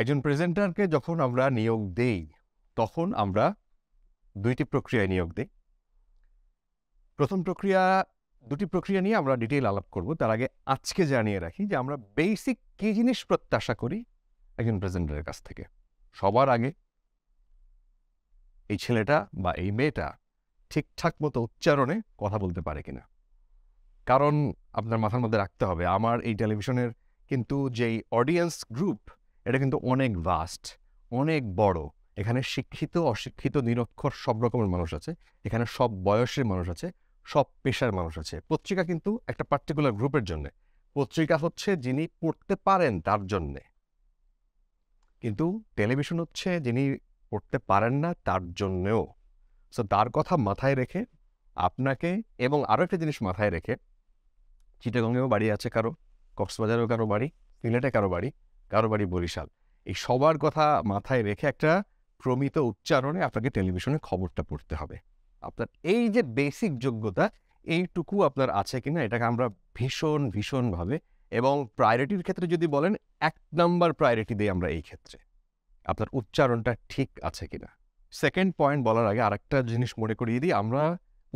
একজন প্রেজেন্টারকে যখন আমরা নিয়োগ দেই তখন আমরা দুইটি প্রক্রিয়ায় নিয়োগ দিই। প্রথম প্রক্রিয়া, দুটি প্রক্রিয়া নিয়ে আমরা ডিটেইল আলাপ করব। তার আগে আজকে জানিয়ে রাখি যে আমরা বেসিক কী জিনিস প্রত্যাশা করি একজন প্রেজেন্টারের কাছ থেকে। সবার আগে এই ছেলেটা বা এই মেয়েটা ঠিকঠাক মতো উচ্চারণে কথা বলতে পারে কিনা, কারণ আপনার মাথার মধ্যে রাখতে হবে আমার এই টেলিভিশনের কিন্তু যেই অডিয়েন্স গ্রুপ, এটা কিন্তু অনেক ভাস্ট, অনেক বড়। এখানে শিক্ষিত, অশিক্ষিত, নিরক্ষর সব রকমের মানুষ আছে, এখানে সব বয়সের মানুষ আছে, সব পেশার মানুষ আছে। পত্রিকা কিন্তু একটা পার্টিকুলার গ্রুপের জন্য, পত্রিকা হচ্ছে যিনি পড়তে পারেন তার জন্যে, কিন্তু টেলিভিশন হচ্ছে যিনি পড়তে পারেন না তার জন্যেও। সো তার কথা মাথায় রেখে আপনাকে, এবং আরও একটা জিনিস মাথায় রেখে, চিটাগঙ্গেও বাড়ি আছে কারো, কক্সবাজারেও কারো বাড়ি, সিলেটে কারো বাড়ি, কারো বাড়ি বরিশাল, এই সবার কথা মাথায় রেখে একটা প্রমিত উচ্চারণে আপনাকে টেলিভিশনে খবরটা পড়তে হবে। আপনার এই যে বেসিক যোগ্যতা, এইটুকু আপনার আছে কিনা, এটাকে আমরা ভীষণভাবে, এবং প্রায়োরিটির ক্ষেত্রে যদি বলেন 1 নম্বর প্রায়োরিটি দিই আমরা এই ক্ষেত্রে, আপনার উচ্চারণটা ঠিক আছে কিনা। সেকেন্ড পয়েন্ট বলার আগে আরেকটা জিনিস মনে করিয়ে দিই, আমরা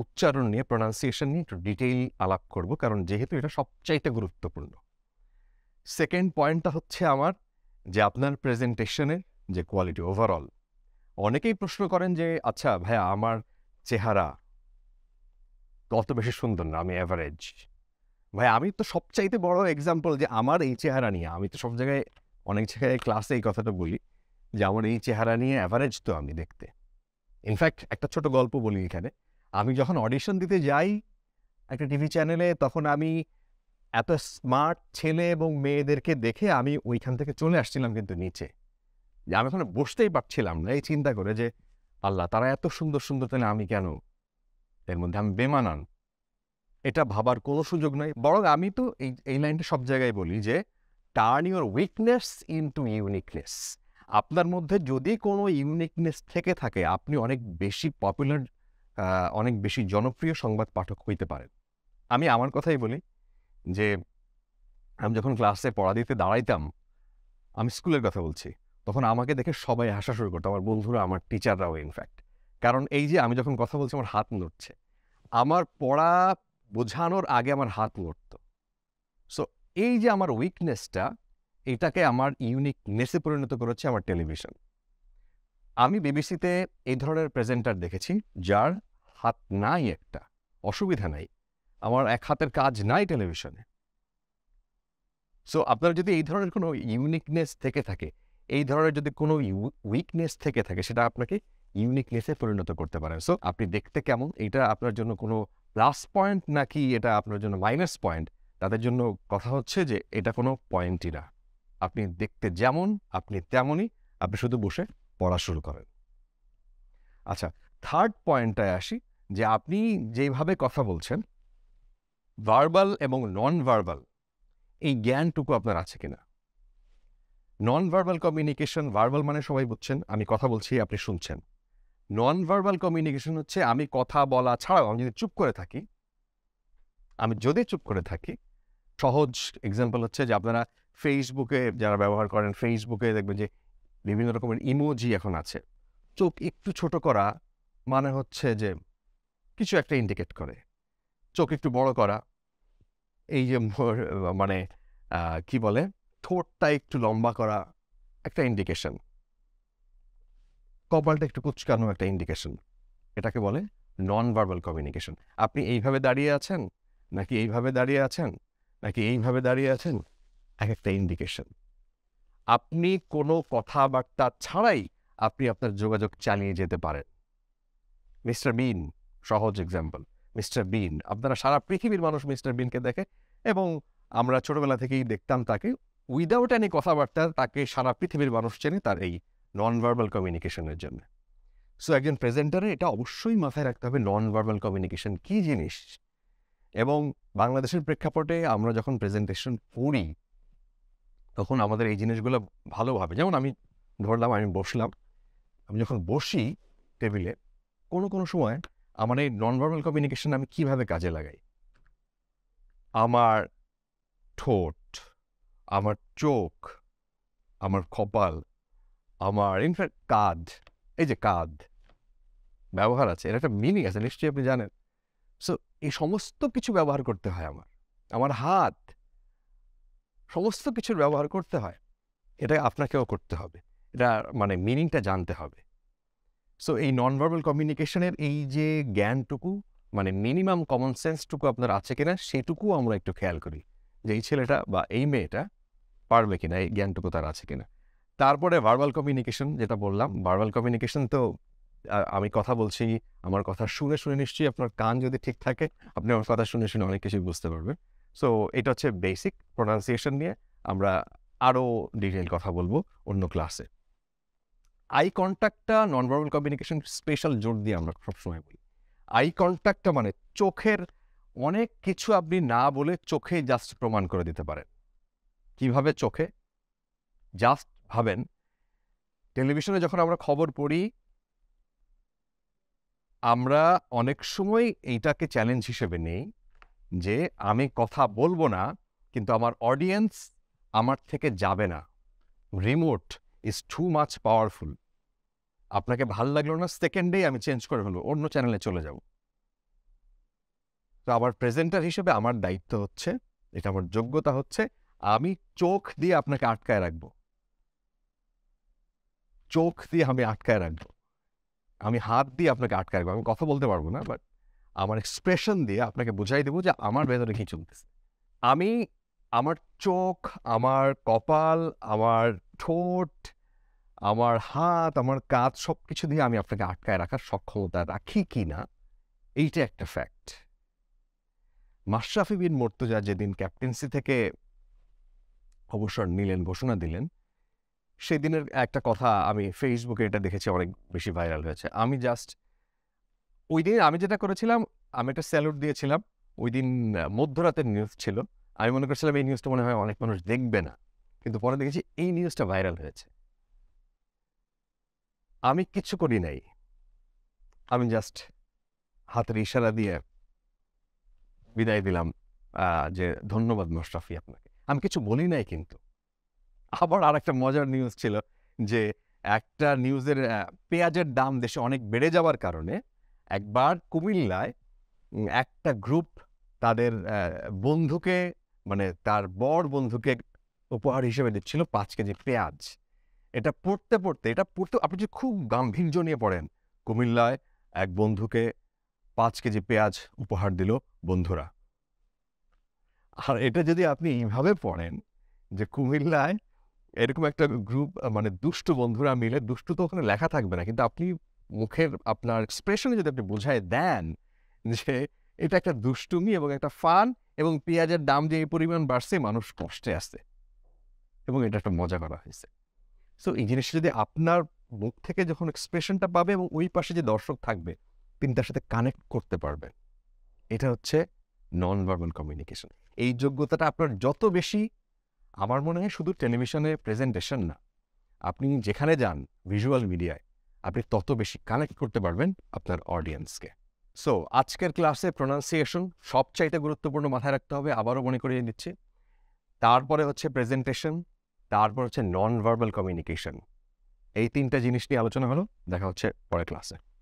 উচ্চারণ নিয়ে, প্রোনাউন্সিয়েশন নিয়ে একটু ডিটেইল আলাপ করব, কারণ যেহেতু এটা সবচাইতে গুরুত্বপূর্ণ। সেকেন্ড পয়েন্টটা হচ্ছে আমার যে আপনার প্রেজেন্টেশনের যে কোয়ালিটি ওভারঅল। অনেকেই প্রশ্ন করেন যে আচ্ছা ভাইয়া আমার চেহারা তত বেশি সুন্দর না, আমি অ্যাভারেজ। ভাই আমি তো সবচাইতে বড় এক্সাম্পল যে আমার এই চেহারা নিয়ে, আমি তো সব জায়গায়, অনেক জায়গায় ক্লাসে এই কথাটা বলি যে আমার এই চেহারা নিয়ে অ্যাভারেজ তো আমি দেখতে। ইনফ্যাক্ট একটা ছোট গল্প বলি এখানে, আমি যখন অডিশন দিতে যাই একটা টিভি চ্যানেলে, তখন আমি এত স্মার্ট ছেলে এবং মেয়েদেরকে দেখে আমি ওইখান থেকে চলে আসছিলাম, কিন্তু নিচে যে আমি ওখানে বসতেই পারছিলাম না, এই চিন্তা করে যে আল্লাহ তারা এত সুন্দর সুন্দর, তাহলে আমি কেন, এর মধ্যে আমি বেমানান, এটা ভাবার কোনো সুযোগ নাই। বরং আমি তো এই লাইনটা সব জায়গায় বলি যে turn your weakness into uniqueness. আপনার মধ্যে যদি কোনো ইউনিকনেস থেকে থাকে, আপনি অনেক বেশি পপুলার, অনেক বেশি জনপ্রিয় সংবাদ পাঠক হইতে পারেন। আমি আমার কথাই বলি যে আমি যখন ক্লাসে পড়া দিতে দাঁড়াইতাম, আমি স্কুলের কথা বলছি, তখন আমাকে দেখে সবাই হাসা শুরু করতো, আমার বন্ধুরা, আমার টিচাররাও ইনফ্যাক্ট। কারণ এই যে আমি যখন কথা বলছি আমার হাত নড়ছে, আমার পড়া বোঝানোর আগে আমার হাত নড়ত। সো এই যে আমার উইকনেসটা, এটাকে আমার ইউনিকনেসে পরিণত করেছে আমার টেলিভিশন। আমি বিবিসিতে এই ধরনের প্রেজেন্টার দেখেছি যার হাত নাই, একটা অসুবিধা নাই, আমার এক হাতের কাজ নাই টেলিভিশনে। সো আপনার যদি এই ধরনের কোনো ইউনিকনেস থেকে থাকে, এই ধরনের যদি কোনো উইকনেস থেকে থাকে, সেটা আপনাকে ইউনিকনেসে পরিণত করতে পারেন। সো আপনি দেখতে কেমন, এটা আপনার জন্য কোনো প্লাস পয়েন্ট নাকি এটা আপনার জন্য মাইনাস পয়েন্ট, তাদের জন্য কথা হচ্ছে যে এটা কোনো পয়েন্টই না। আপনি দেখতে যেমন, আপনি তেমনই, আপনি শুধু বসে পড়া শুরু করেন। আচ্ছা, থার্ড পয়েন্টটায় আসি যে আপনি যেভাবে কথা বলছেন, ভার্বাল এবং নন ভার্বাল এই জ্ঞানটুকু আপনার আছে কিনা। নন ভার্বাল কমিউনিকেশন, ভার্বাল মানে সবাই বুঝছেন, আমি কথা বলছি আপনি শুনছেন। নন ভার্বাল কমিউনিকেশন হচ্ছে আমি কথা বলা ছাড়াও আমি যদি চুপ করে থাকি, সহজ এক্সাম্পল হচ্ছে যে আপনারা ফেসবুকে যারা ব্যবহার করেন, ফেসবুকে দেখবেন যে বিভিন্ন রকমের ইমোজি এখন আছে, চোখ একটু ছোট করা মানে হচ্ছে যে কিছু একটা ইন্ডিকেট করে, চোখ একটু বড় করা, এই যে মানে কি বলে ঠোঁটটা একটু লম্বা করা একটা ইন্ডিকেশন, কপালটা একটু কুচকানো একটা ইন্ডিকেশন, এটাকে বলে নন ভার্বাল কমিউনিকেশন। আপনি এইভাবে দাঁড়িয়ে আছেন নাকি এইভাবে দাঁড়িয়ে আছেন নাকি এইভাবে দাঁড়িয়ে আছেন, এক একটা ইন্ডিকেশন। আপনি কোনো কথাবার্তা ছাড়াই আপনি আপনার যোগাযোগ চালিয়ে যেতে পারেন। মিস্টার বিন, সহজ এক্সাম্পল, মিস্টার বিন, আপনারা সারা পৃথিবীর মানুষ মিস্টার বিনকে দেখে, এবং আমরা ছোটবেলা থেকেই দেখতাম তাকে, উইদাউট এনি কথাবার্তা তাকে সারা পৃথিবীর মানুষ চেনে তার এই নন ভার্বাল কমিউনিকেশনের জন্য। সো একজন প্রেজেন্টারে এটা অবশ্যই মাথায় রাখতে হবে নন ভার্বাল কমিউনিকেশন কী জিনিস। এবং বাংলাদেশের প্রেক্ষাপটে আমরা যখন প্রেজেন্টেশন করি তখন আমাদের এই জিনিসগুলো ভালোভাবে, যেমন আমি ধরলাম আমি বসলাম, আমি যখন বসি টেবিলে, কোনো সময় আমার এই নন ভার্বাল কমিউনিকেশন আমি কীভাবে কাজে লাগাই, আমার ঠোঁট, আমার চোখ, আমার কপাল, আমার ইনফ্যাক্ট কাঁধ, এই যে কাঁধ ব্যবহার আছে, এর একটা মিনিং আছে নিশ্চয়ই আপনি জানেন। সো এই সমস্ত কিছু ব্যবহার করতে হয়, আমার আমার হাত, সমস্ত কিছুর ব্যবহার করতে হয়। এটা আপনাকেও করতে হবে, এটা মানে মিনিংটা জানতে হবে। সো এই নন ভার্বাল কমিউনিকেশনের এই যে জ্ঞানটুকু, মানে মিনিমাম কমন সেন্সটুকু আপনার আছে কিনা সেটুকু আমরা একটু খেয়াল করি যে এই ছেলেটা বা এই মেয়েটা পারবে কিনা, এই জ্ঞানটুকু তার আছে কিনা। তারপরে ভার্বাল কমিউনিকেশন যেটা বললাম, ভার্বাল কমিউনিকেশন তো আমি কথা বলছি, আমার কথা শুনে শুনে নিশ্চয়ই আপনার কান যদি ঠিক থাকে আপনি আমার কথা শুনে শুনে অনেক কিছুই বুঝতে পারবেন। সো এটা হচ্ছে বেসিক। প্রোনাউন্সিয়েশন নিয়ে আমরা আরও ডিটেল কথা বলবো অন্য ক্লাসে। আই কন্ট্যাক্টটা নন ভার্বাল কমিউনিকেশন স্পেশাল জোর দিয়ে আমরা সবসময় বলি। আই কন্ট্যাক্টটা মানে চোখের অনেক কিছু আপনি না বলে চোখে জাস্ট প্রমাণ করে দিতে পারেন। কিভাবে? চোখে জাস্ট ভাবেন, টেলিভিশনে যখন আমরা খবর পড়ি আমরা অনেক সময় এইটাকে চ্যালেঞ্জ হিসেবে নেই যে আমি কথা বলবো না, কিন্তু আমার অডিয়েন্স আমার থেকে যাবে না। Remote is too much powerful. আপনাকে ভাল লাগলো না, সেকেন্ডেই আমি চেঞ্জ করে ফেলবো, অন্য চ্যানেলে চলে যাব। তো আবার প্রেজেন্টার হিসেবে আমার দায়িত্ব হচ্ছে, এটা আমার যোগ্যতা হচ্ছে, আমি চোখ দিয়ে আপনাকে আটকায় রাখবো, চোখ দিয়ে আমি আটকায় রাখবো, আমি হাত দিয়ে আপনাকে আটকায় রাখবো। আমি কথা বলতে পারবো না, বাট আমার এক্সপ্রেশন দিয়ে আপনাকে বুঝাই দেবো যে আমার ভেতরে কী চলতেছে। আমি আমার চোখ, আমার কপাল, আমার ঠোঁট, আমার হাত, আমার কাঁধ, সব কিছু দিয়ে আমি আপনাকে আটকায় রাখার সক্ষমতা রাখি কি না, এইটা একটা ফ্যাক্ট। মাশরাফি বিন মুর্তজা যেদিন ক্যাপ্টেন্সি থেকে অবসর নিলেন, ঘোষণা দিলেন, সেদিনের একটা কথা আমি ফেসবুকে এটা দেখেছি, অনেক বেশি ভাইরাল হয়েছে। আমি জাস্ট ওই দিন আমি যেটা করেছিলাম, আমি একটা স্যালুট দিয়েছিলাম। ওই দিন মধ্যরাতের নিউজ ছিল, আমি মনে করছিলাম এই নিউজটা মনে হয় অনেক মানুষ দেখবে না, কিন্তু পরে দেখেছি এই নিউজটা ভাইরাল হয়েছে। আমি কিচ্ছু করি নাই, আমি জাস্ট হাতের ইশারা দিয়ে বিদায় দিলাম যে ধন্যবাদ মাশরাফি আপনাকে, আমি কিছু বলি নাই। কিন্তু আবার আর একটা মজার নিউজ ছিল যে একটা নিউজের পেঁয়াজের দাম দেশে অনেক বেড়ে যাওয়ার কারণে একবার কুমিল্লায় একটা গ্রুপ তাদের বন্ধুকে, মানে তার বর বন্ধুকে উপহার হিসেবে দিচ্ছিল 5 কেজি পেঁয়াজ। এটা পড়তে পড়তে, এটা পড়তে আপনি যে খুব গাম্ভীর্য নিয়ে পড়েন, কুমিল্লায় এক বন্ধুকে 5 কেজি পেঁয়াজ উপহার দিল বন্ধুরা। আর এটা যদি আপনি এইভাবে পড়েন যে কুমিল্লায় এরকম একটা গ্রুপ, মানে দুষ্ট বন্ধুরা মিলে, দুষ্ট তো ওখানে লেখা থাকবে না, কিন্তু আপনি মুখের আপনার এক্সপ্রেশনে যদি আপনি বোঝায় দেন যে এটা একটা দুষ্টুমি এবং একটা ফান, এবং পেঁয়াজের দাম যে এই পরিমাণ বাড়ছে, মানুষ কষ্টে আসছে এবং এটা একটা মজা করা হয়েছে। সো এই জিনিসটা যদি আপনার মুখ থেকে যখন এক্সপ্রেশনটা পাবে এবং ওই পাশে যে দর্শক থাকবে তিনি তার সাথে কানেক্ট করতে পারবেন, এটা হচ্ছে নন ভার্বাল কমিউনিকেশন। এই যোগ্যতাটা আপনার যত বেশি, আমার মনে হয় শুধু টেলিভিশনে প্রেজেন্টেশন না, আপনি যেখানে যান ভিজুয়াল মিডিয়ায়, আপনি তত বেশি কানেক্ট করতে পারবেন আপনার অডিয়েন্সকে। সো আজকের ক্লাসে প্রোনাউন্সিয়েশন সবচাইতে গুরুত্বপূর্ণ, মাথায় রাখতে হবে, আবারও মনে করিয়ে দিচ্ছি। তারপরে হচ্ছে প্রেজেন্টেশন, তারপর হচ্ছে নন ভার্বাল কমিউনিকেশন। এই 3টা জিনিস নিয়ে আলোচনা হলো। দেখা হচ্ছে পরের ক্লাসে।